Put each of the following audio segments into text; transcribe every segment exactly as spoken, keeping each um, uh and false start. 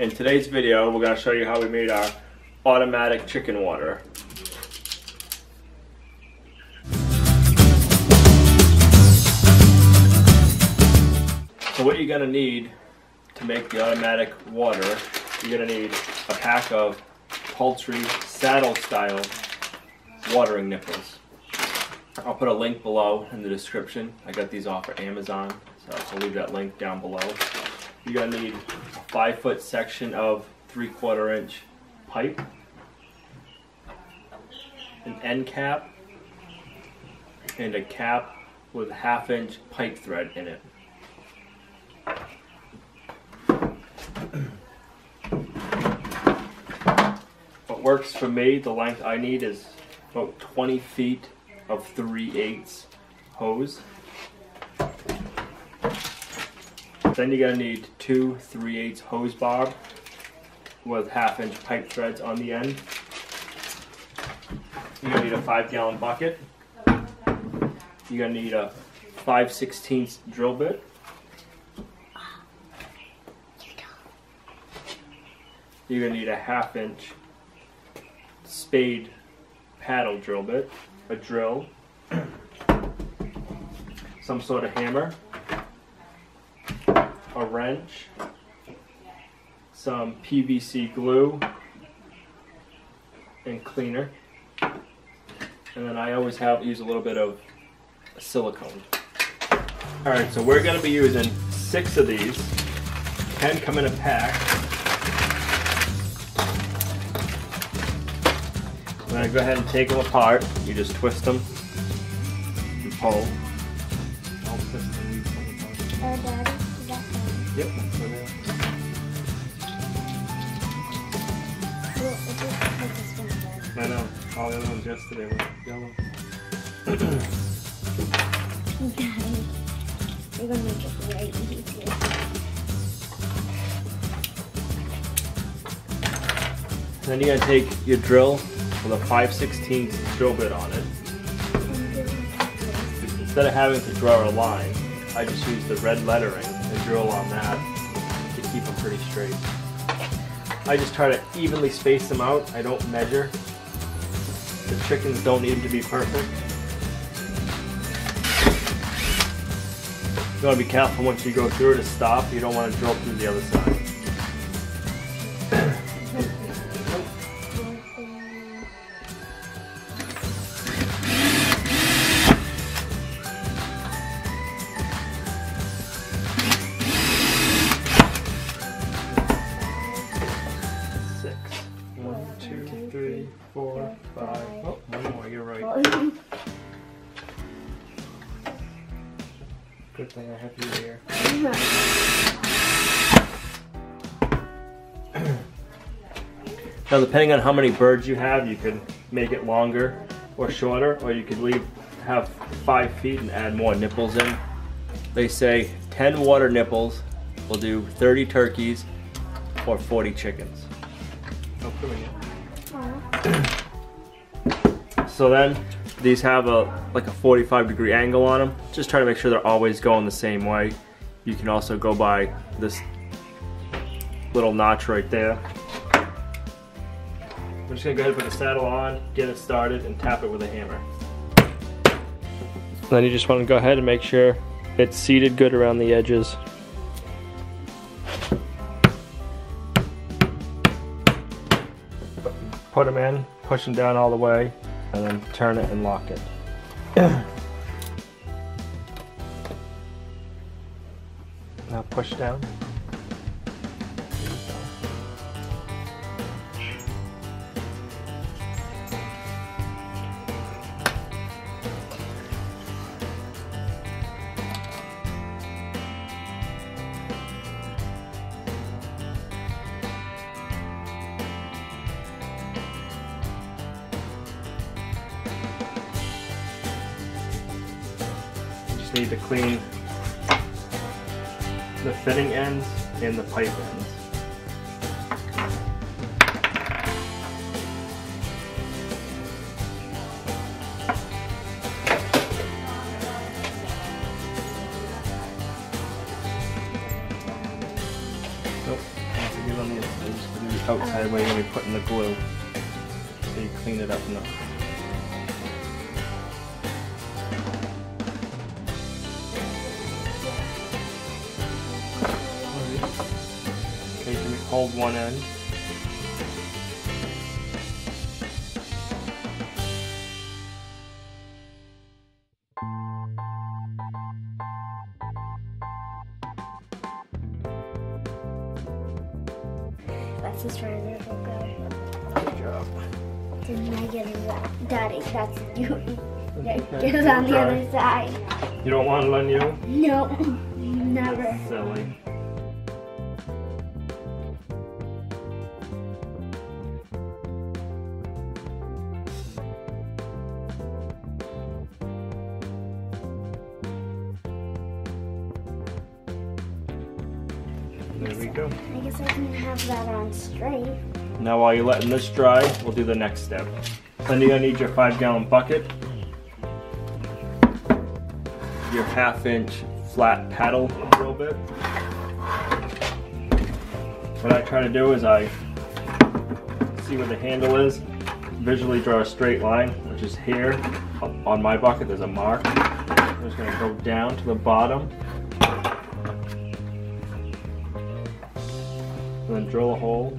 In today's video, we're going to show you how we made our automatic chicken water. So what you're going to need to make the automatic water, you're going to need a pack of poultry saddle style watering nipples. I'll put a link below in the description. I got these off of Amazon, so I'll leave that link down below. You're going to need a five foot section of three quarter inch pipe, an end cap, and a cap with half inch pipe thread in it. What works for me, the length I need is about twenty feet of three eighths hose. Then you're going to need two three eighths hose barb with half inch pipe threads on the end. You're going to need a five gallon bucket. You're going to need a five sixteenths drill bit. You're going to need a half inch spade paddle drill bit, a drill, some sort of hammer, a wrench, some P V C glue, and cleaner. And then I always have use a little bit of silicone. All right, so we're going to be using six of these. Ten come in a pack. I'm going to go ahead and take them apart. You just twist them and pull. I'll twist them. You pull them apart. Yep. I know. All the other ones yesterday were yellow. Daddy, you're gonna make it very easy. Then you're gonna take your drill with a five sixteenths drill bit on it. Instead of having to draw a line, I just use the red lettering and drill on that to keep them pretty straight. I just try to evenly space them out. I don't measure. The chickens don't need them to be perfect. You want to be careful once you go through to stop. You don't want to drill through the other side. Four, five. Oh, one more, you're right. Good thing I have you here. Now, depending on how many birds you have, you could make it longer or shorter, or you could leave have five feet and add more nipples in. They say ten water nipples will do thirty turkeys or forty chickens. Oh, come here. So then these have a like a forty-five degree angle on them. Just try to make sure they're always going the same way. You can also go by this little notch right there. I'm just gonna go ahead and put the saddle on, get it started, and tap it with a hammer. Then you just want to go ahead and make sure it's seated good around the edges. Put them in, push them down all the way, and then turn it and lock it. Now push down. Need to clean the fitting ends and the pipe ends. Nope, I have to get on the This is outside um, where you're going to be putting the glue, so you clean it up enough. Okay, so we hold one end. That's as far as it'll go. Good job. Didn't I get it wet? Daddy, that's you. Get it on the other side. You don't want it on you? No, never. That's silly. There we go. I guess I can have that on straight. Now while you're letting this dry, we'll do the next step. Then you're going to need your five gallon bucket, your half inch flat paddle a little bit. What I try to do is I see where the handle is, visually draw a straight line, which is here. On my bucket there's a mark. I'm just going to go down to the bottom. And then drill a hole.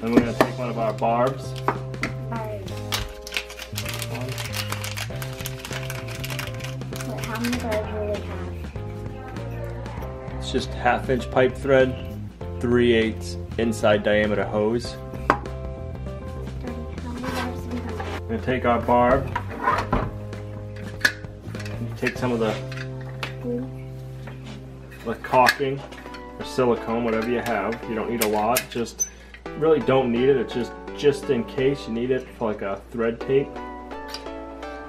Then we're going to take one of our barbs. Barbs. Wait, how many barbs will we have? It's just half inch pipe thread, three eighths inside diameter hose. We're going to take our barb. Take some of the, the caulking or silicone, whatever you have. You don't need a lot, just really don't need it. It's just, just in case you need it for like a thread tape.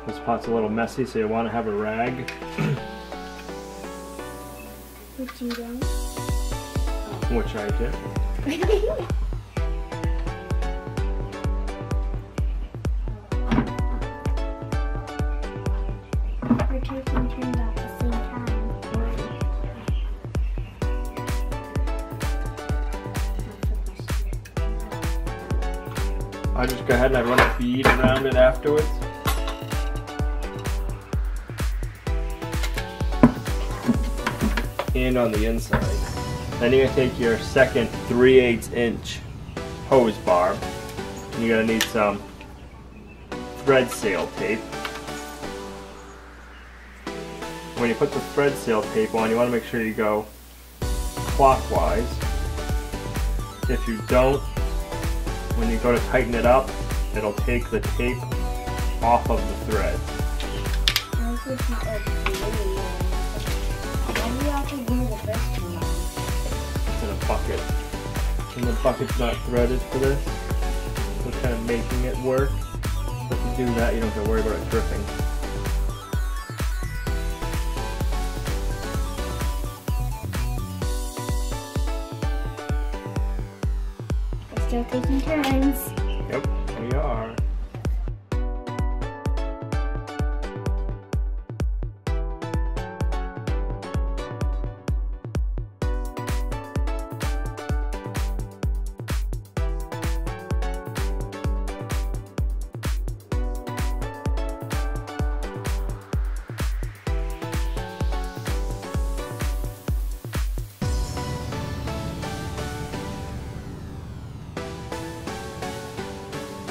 This pot's a little messy, so you want to have a rag. Which you don't. Which I did. I just go ahead and I run a bead around it afterwards. And on the inside. Then you're going to take your second three eighths inch hose barb. And you're going to need some thread sail tape. When you put the thread sail tape on, you want to make sure you go clockwise. If you don't, when you go to tighten it up, it'll take the tape off of the thread. It's in a bucket. And the bucket's not threaded for this. So it's kind of making it work. But if you do that, you don't have to worry about it dripping. Still taking turns. Yep, we are.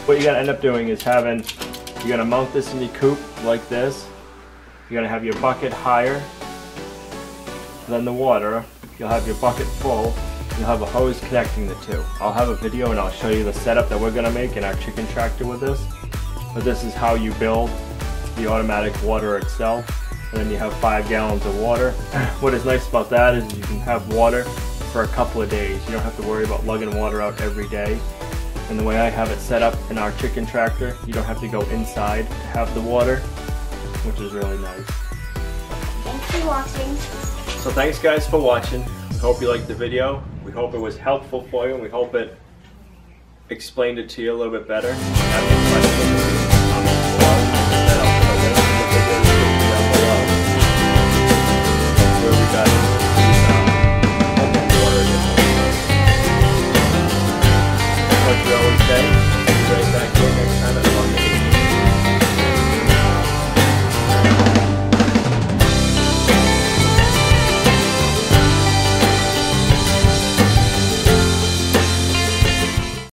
What you're going to end up doing is having, you're going to mount this in your coop like this. You're going to have your bucket higher than the water. You'll have your bucket full. You'll have a hose connecting the two. I'll have a video and I'll show you the setup that we're going to make in our chicken tractor with this. But this is how you build the automatic water itself. And then you have five gallons of water. What is nice about that is you can have water for a couple of days. You don't have to worry about lugging water out every day. And the way I have it set up in our chicken tractor, you don't have to go inside to have the water, which is really nice. Thanks for watching. So thanks guys for watching. We hope you liked the video. We hope it was helpful for you, and we hope it explained it to you a little bit better.